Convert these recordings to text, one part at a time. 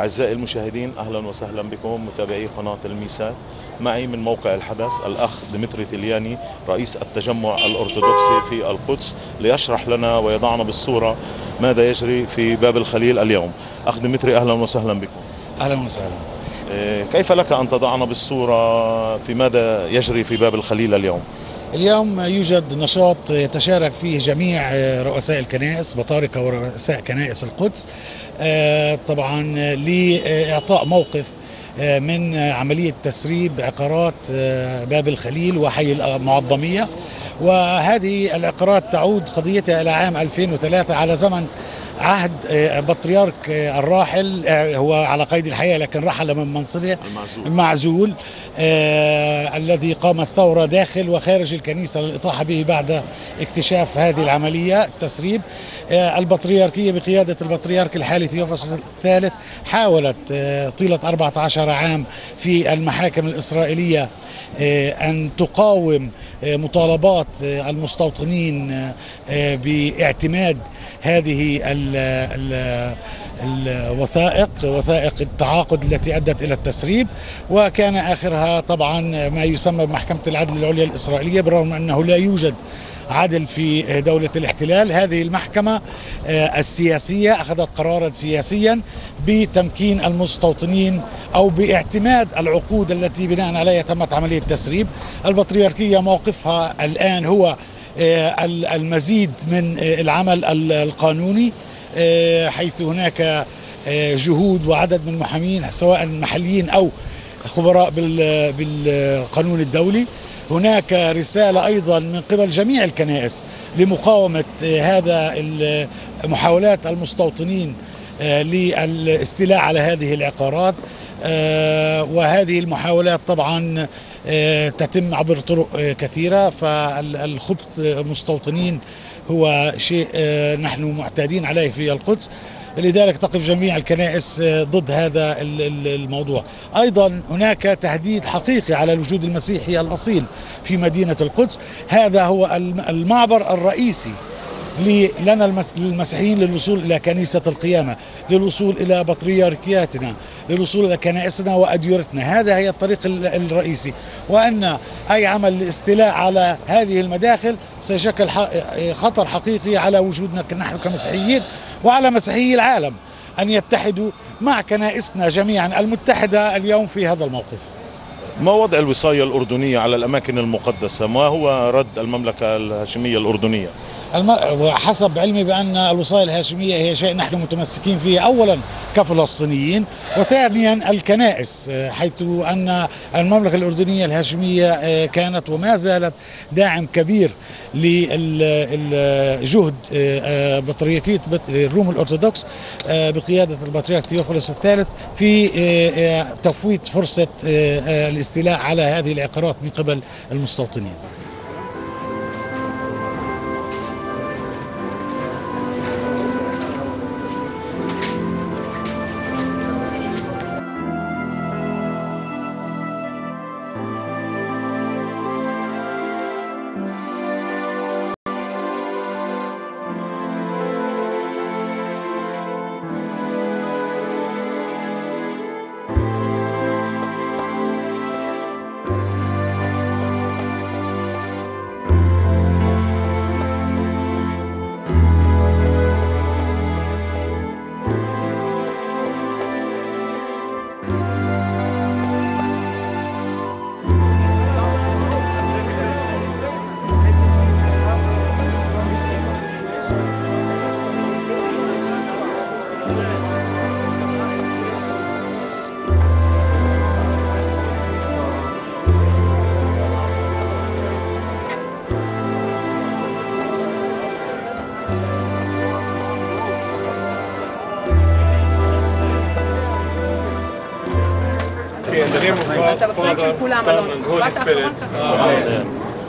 أعزائي المشاهدين، أهلا وسهلا بكم متابعي قناة الميسات. معي من موقع الحدث الأخ ديمتري تيلياني رئيس التجمع الأرثوذكسي في القدس ليشرح لنا ويضعنا بالصورة ماذا يجري في باب الخليل اليوم. أخ ديمتري، أهلا وسهلا بكم. أهلا وسهلا. كيف لك أن تضعنا بالصورة في ماذا يجري في باب الخليل اليوم؟ اليوم يوجد نشاط يتشارك فيه جميع رؤساء الكنائس بطاركة ورؤساء كنائس القدس طبعا لإعطاء موقف من عملية تسريب عقارات باب الخليل وحي المعظمية، وهذه العقارات تعود قضيتها إلى عام 2003 على زمن عهد بطريرك الراحل، هو على قيد الحياة لكن رحل من منصبه، المعزول الذي قامت ثورة داخل وخارج الكنيسة للإطاحة به بعد اكتشاف هذه العملية التسريب. البطريركية بقيادة البطريرك الحالي ثيوفيلوس الثالث حاولت طيلة 14 عام في المحاكم الإسرائيلية أن تقاوم مطالبات المستوطنين باعتماد هذه الوثائق، وثائق التعاقد التي أدت إلى التسريب، وكان آخرها طبعا ما يسمى بمحكمة العدل العليا الإسرائيلية. بالرغم أنه لا يوجد عدل في دولة الاحتلال، هذه المحكمة السياسية أخذت قرارا سياسيا بتمكين المستوطنين أو باعتماد العقود التي بناء عليها تمت عملية تسريب. البطريركية موقفها الآن هو المزيد من العمل القانوني، حيث هناك جهود وعدد من المحامين سواء محليين أو خبراء بالقانون الدولي. هناك رسالة أيضا من قبل جميع الكنائس لمقاومة هذا محاولات المستوطنين للاستيلاء على هذه العقارات، وهذه المحاولات طبعا تتم عبر طرق كثيرة. فالخبث مستوطنين هو شيء نحن معتادين عليه في القدس، لذلك تقف جميع الكنائس ضد هذا الموضوع. أيضا هناك تهديد حقيقي على الوجود المسيحي الأصيل في مدينة القدس، هذا هو المعبر الرئيسي لنا المسيحيين للوصول إلى كنيسة القيامة، للوصول إلى بطريركياتنا، للوصول إلى كنائسنا وأديرتنا، هذا هي الطريق الرئيسي. وأن أي عمل للاستيلاء على هذه المداخل سيشكل خطر حقيقي على وجودنا نحن كمسيحيين وعلى مسيحيي العالم، أن يتحدوا مع كنائسنا جميعا المتحدة اليوم في هذا الموقف. ما وضع الوصاية الأردنية على الأماكن المقدسة؟ ما هو رد المملكة الهاشمية الأردنية؟ وحسب علمي بأن الوصاية الهاشمية هي شيء نحن متمسكين فيه أولا كفلسطينيين، وثانيا الكنائس، حيث أن المملكة الأردنية الهاشمية كانت وما زالت داعم كبير للجهد بطريركية الروم الأرثوذكس بقيادة البطريرك ثيوفيلوس الثالث في تفويت فرصة الاستيلاء على هذه العقارات من قبل المستوطنين.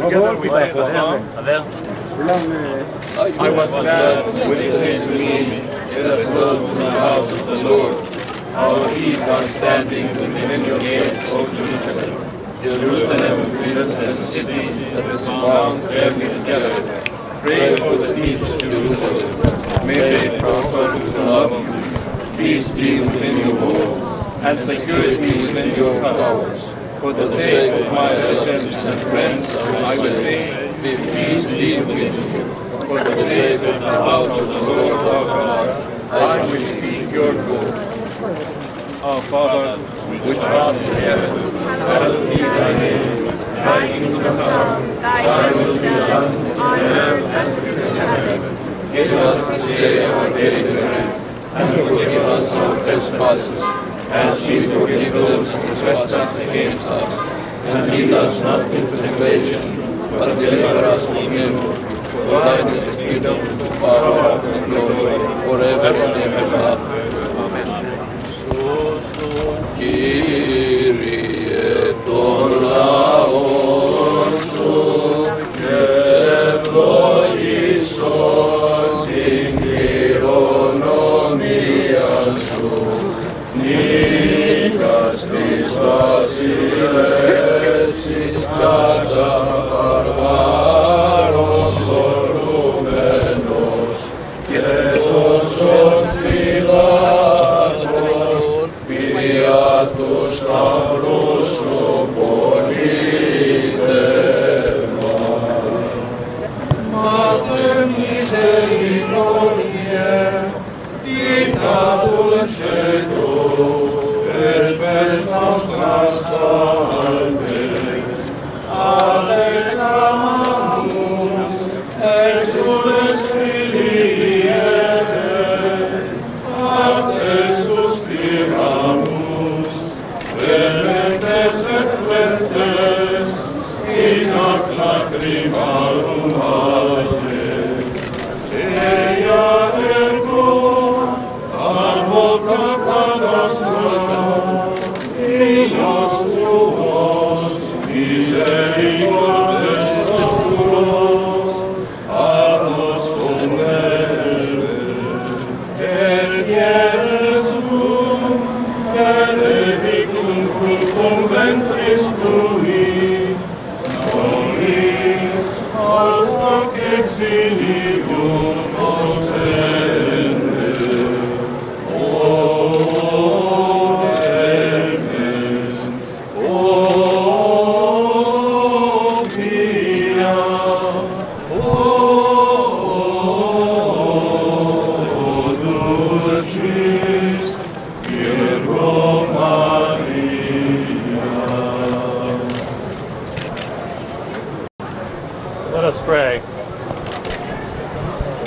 Together we sang the song. I was glad when you said to me, "Let us go to the house of the Lord." Our feet are standing within your gates, O Jerusalem. Jerusalem, built as a city that is bound firmly together. Pray for the peace of Jerusalem. May they prosper to the love of you. peace be within your walls, and security within your towers. For the sake of my relatives and friends, I will say, may peace be with you. For the sake of the house of the Lord our God, I will seek your good. Our Father, which art in heaven, hallowed be thy name. Thy kingdom come, thy will be done, on earth as it is in heaven. Give us this day our daily bread, and forgive us our trespasses, as we forgive those who trespass against us. And lead us not into temptation, but deliver us from evil. For thine is the kingdom, the power, and glory, forever and ever. Amen. Kyrie eleison, Kyrie eleison. Christis vasiles in casa barbarum lorumenos, quietos son filator, filiatus taurus oponitema. Mater misericordiae, vita dulce tu, Vespes nostra salve, allegramus, exules filii Eve, ad te suspiramus, venentes et ventes, in ac lacrimarum hae. Eia ergo, advocata nostra, Dios tuos, misericordes tuos, ad nos converte. Et Iesum, benedictum fructum ventris tui, nomis ad hoc exilium nostre.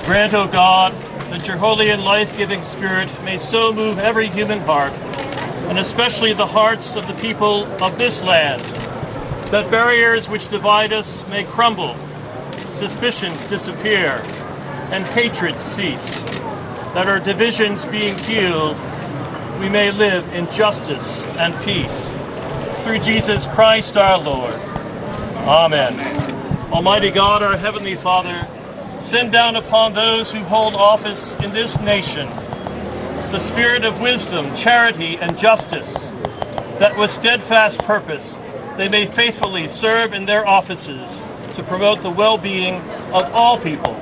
Grant, O God, that your holy and life-giving Spirit may so move every human heart, and especially the hearts of the people of this land, that barriers which divide us may crumble, suspicions disappear, and hatreds cease, that our divisions being healed, we may live in justice and peace. Through Jesus Christ our Lord. Amen. Almighty God, our Heavenly Father, send down upon those who hold office in this nation the spirit of wisdom, charity, and justice, that with steadfast purpose they may faithfully serve in their offices to promote the well-being of all people.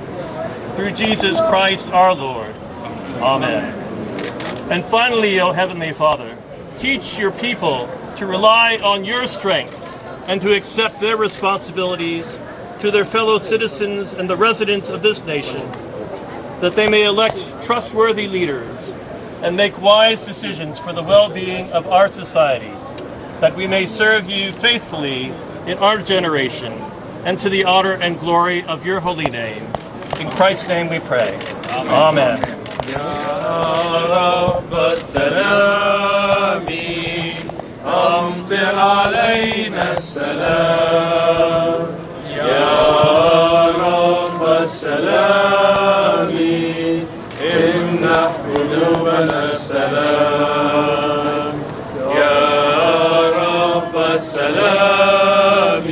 Through Jesus Christ our Lord. Amen. And finally, O Heavenly Father, teach your people to rely on your strength and to accept their responsibilities to their fellow citizens and the residents of this nation, that they may elect trustworthy leaders and make wise decisions for the well-being of our society, that we may serve you faithfully in our generation and to the honor and glory of your holy name. In Christ's name we pray. Amen. Amen. يا رب السلام امنح قلوبنا السلام يا رب السلام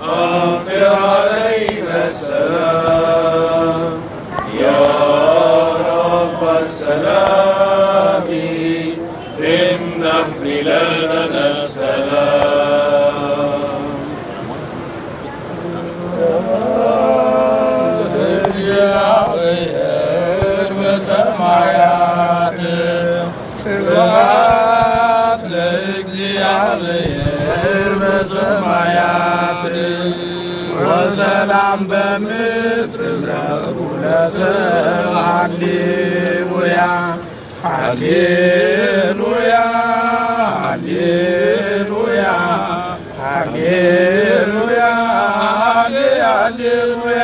امطر علينا السلام يا رب السلام امنح بلادنا السلام I'm በምድር ለሁሉ ሰው ሃሌሉያ ሃሌሉያ ሃሌሉያ ሃሌሉያ ሃሌሉያ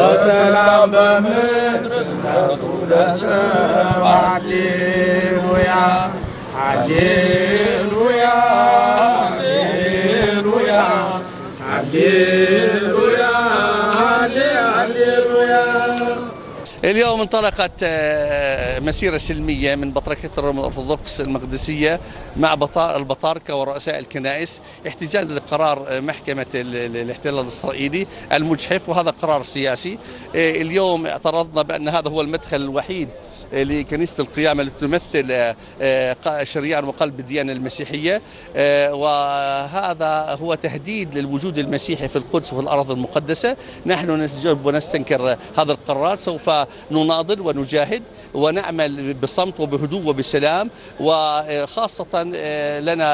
وسلام بمصر لطول سمع هللويا هللويا هللويا هللويا هللويا. اليوم انطلقت مسيرة سلمية من بطريركية الروم الأرثوذكس المقدسية مع البطاركة ورؤساء الكنائس احتجاجا لقرار محكمة الاحتلال الإسرائيلي المجحف، وهذا قرار سياسي. اليوم اعترضنا بأن هذا هو المدخل الوحيد لكنيسة القيامة التي تمثل شريان وقلب الديانة المسيحية، وهذا هو تهديد للوجود المسيحي في القدس وفي الأرض المقدسة. نحن نستجيب ونستنكر هذا القرار، سوف نناضل ونجاهد ونعمل بصمت وبهدوء وبسلام، وخاصة لنا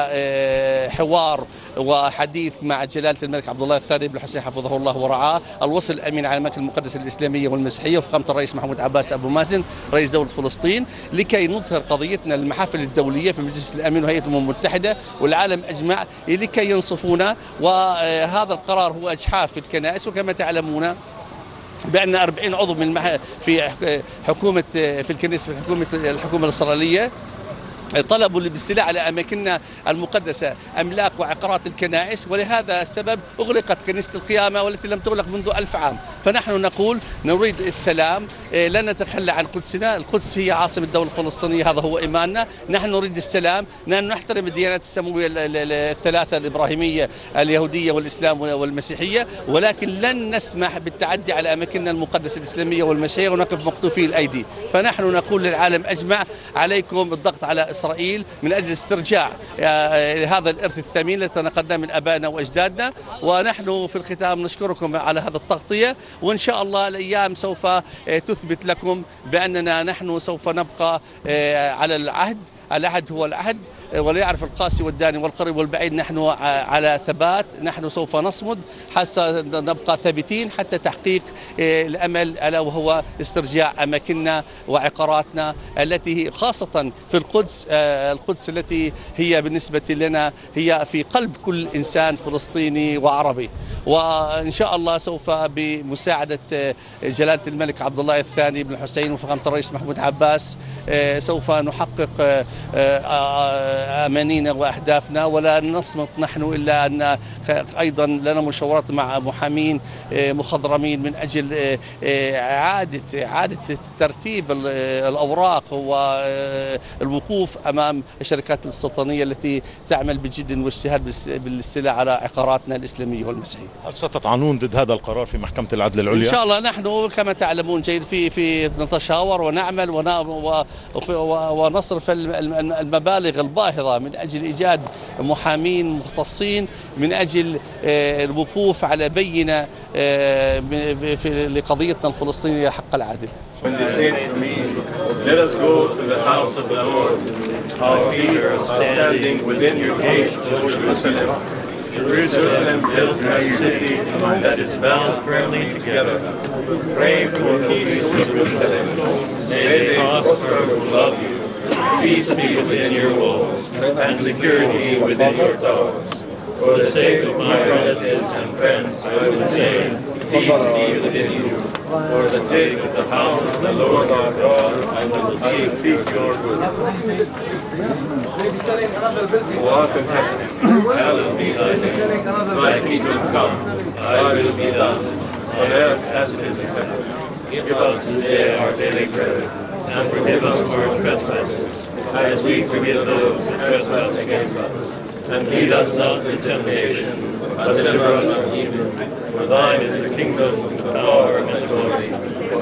حوار وحديث مع جلالة الملك عبد الله الثاني بن الحسين حفظه الله ورعاه، الوصل الأمين على المملكة المقدسة الإسلامية والمسيحية وفخامة الرئيس محمود عباس أبو مازن رئيس دولة فلسطين، لكي نظهر قضيتنا للمحافل الدولية في مجلس الأمن وهيئة الأمم المتحدة والعالم أجمع لكي ينصفونا. وهذا القرار هو إجحاف في الكنائس، وكما تعلمون بأن 40 عضو من الحكومة الإسرائيلية طلبوا بالاستيلاء على أماكننا المقدسة أملاك وعقارات الكنائس، ولهذا السبب أغلقت كنيسة القيامة والتي لم تغلق منذ 1000 عام. فنحن نقول نريد السلام، لن نتخلى عن قدسنا، القدس هي عاصمة الدولة الفلسطينية، هذا هو إيماننا. نحن نريد السلام، نحن نحترم الديانات السماوية الثلاثة الإبراهيمية اليهودية والإسلام والمسيحية، ولكن لن نسمح بالتعدي على أماكننا المقدسة الإسلامية والمسيحية ونقف مقطوفي الأيدي. فنحن نقول للعالم أجمع عليكم الضغط على إسرائيل من أجل استرجاع هذا الإرث الثمين الذي تنقلناه من أبائنا وأجدادنا. ونحن في الختام نشكركم على هذا التغطية، وإن شاء الله الأيام سوف تثبت لكم بأننا نحن سوف نبقى على العهد. العهد هو العهد، ولا يعرف القاسي والداني والقريب والبعيد. نحن على ثبات، نحن سوف نصمد حتى نبقى ثابتين حتى تحقيق الأمل، ألا وهو استرجاع أماكننا وعقاراتنا التي خاصة في القدس، القدس التي هي بالنسبة لنا هي في قلب كل إنسان فلسطيني وعربي. وإن شاء الله سوف بمساعدة جلالة الملك عبد الله الثاني بن الحسين وفخامة الرئيس محمود عباس سوف نحقق أمانينا وأهدافنا، ولا نصمت نحن إلا أن أيضا لنا مشاورات مع محامين مخضرمين من أجل إعادة ترتيب الأوراق والوقوف أمام الشركات السلطنية التي تعمل بجد واجتهاد بالاستيلاء على عقاراتنا الإسلامية والمسيحية. هل ستطعنون ضد هذا القرار في محكمة العدل العليا؟ إن شاء الله نحن كما تعلمون جيد في نتشاور ونعمل ونصرف المبالغ الباهظة من أجل إيجاد محامين مختصين من أجل الوقوف على بينة لقضيتنا الفلسطينية حق العدل. Let us go to the house of the Lord. Our feet are standing within your gates, O Jerusalem. Jerusalem built a city that is bound firmly together. Pray for peace, Jerusalem. May they prosper who love you. Peace be within your walls, and security within your towers. For the sake of my relatives and friends, I will say, peace be within you. For the sake of the house of the Lord our God, I will seek your good. Walk in heaven, hallowed be thy name. Thy kingdom come, thy will be done, on earth as it is in heaven. Give us today our daily bread. And forgive us our trespasses, as we forgive those who trespass against us. And lead us not into temptation, but deliver us from evil. For thine is the kingdom, the power, and the glory,